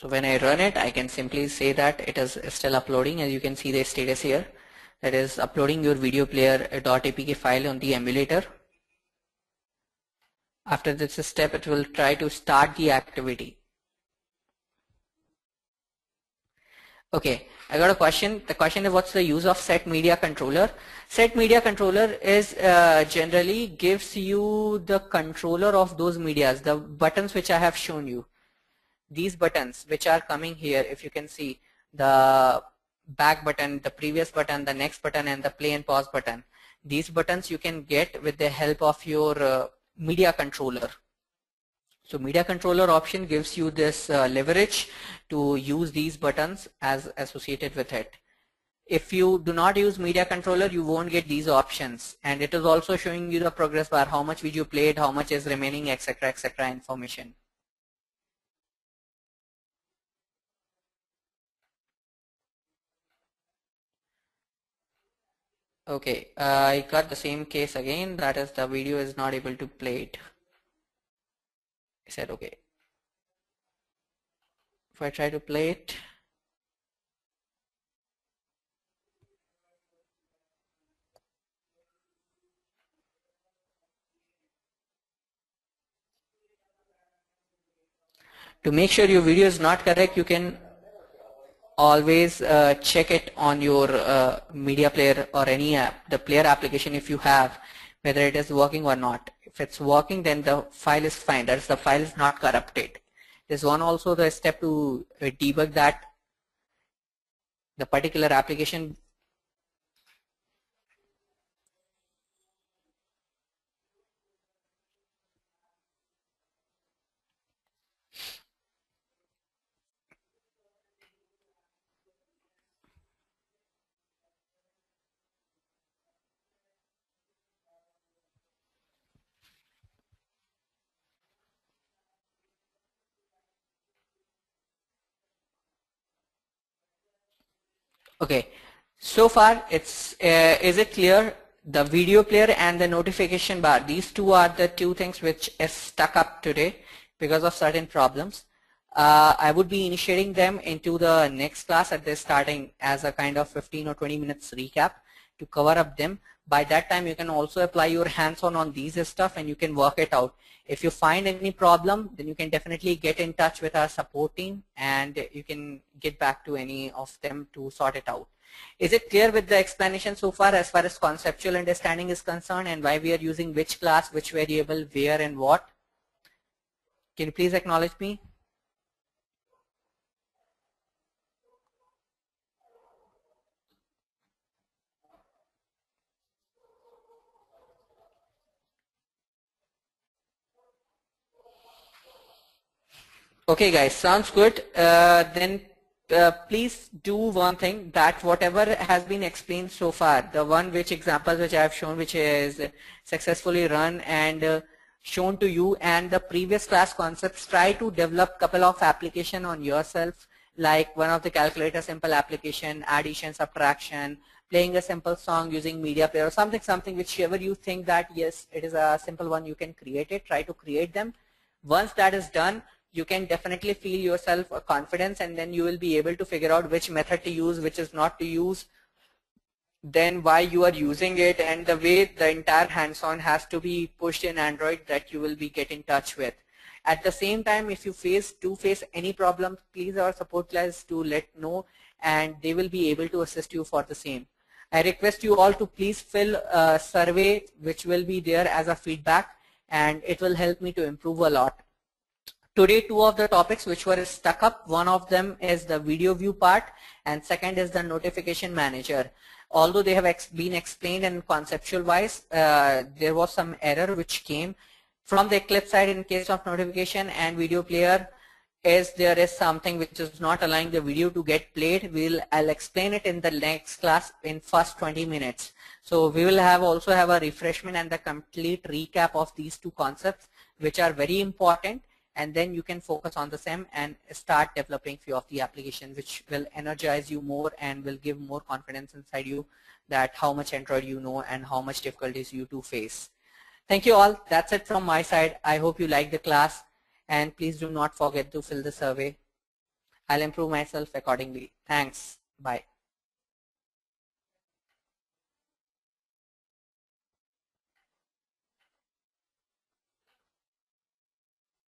So when I run it, I can simply say that it is still uploading. As you can see the status here, that is uploading your video player.apk file on the emulator. After this step, it will try to start the activity. Okay, I got a question. The question is, what's the use of Set Media Controller? Set Media Controller is generally gives you the controller of those medias, the buttons which I have shown you. These buttons which are coming here, if you can see, the back button, the previous button, the next button, and the play and pause button. These buttons you can get with the help of your media controller. So media controller option gives you this leverage to use these buttons as associated with it. If you do not use media controller, you won't get these options, and it is also showing you the progress bar, how much video played, how much is remaining, etc., etc. information. Okay, I got the same case again, that is the video is not able to play it. I said okay. If I try to play it, to make sure your video is not correct, you can always check it on your media player or any app, the player application if you have, whether it is working or not. If it's working, then the file is fine. That's the file is not corrupted. There's one also the step to debug that the particular application. Okay, so far it's is it clear? The video player and the notification bar, these two are the two things which is stuck up today because of certain problems. I would be initiating them into the next class at the starting as a kind of 15 or 20 minutes recap to cover up them. By that time you can also apply your hands-on on these stuff and you can work it out. If you find any problem, then you can definitely get in touch with our support team and you can get back to any of them to sort it out. Is it clear with the explanation so far as conceptual understanding is concerned and why we are using which class, which variable, where and what? Can you please acknowledge me? Okay guys, sounds good. Then please do one thing, that whatever has been explained so far, the one which examples which I have shown which is successfully run and shown to you, and the previous class concepts, try to develop couple of application on yourself, like one of the calculator simple application, addition, subtraction, playing a simple song using media player or something whichever you think that yes, it is a simple one, you can create it, try to create them. Once that is done, you can definitely feel yourself a confidence, and then you will be able to figure out which method to use, which is not to use, then why you are using it, and the way the entire hands-on has to be pushed in Android that you will be get in touch with. At the same time, if you face any problems, please our support class to let know and they will be able to assist you for the same. I request you all to please fill a survey which will be there as a feedback, and it will help me to improve a lot. Today, two of the topics which were stuck up, one of them is the video view part and second is the notification manager. Although they have been explained and conceptual wise, there was some error which came from the Eclipse side in case of notification and video player. As there is something which is not allowing the video to get played, I'll explain it in the next class in first 20 minutes. So we will also have a refreshment and the complete recap of these two concepts which are very important. And then you can focus on the same and start developing few of the applications which will energize you more and will give more confidence inside you that how much Android you know and how much difficulties you do face. Thank you all. That's it from my side. I hope you like the class and please do not forget to fill the survey. I'll improve myself accordingly. Thanks. Bye.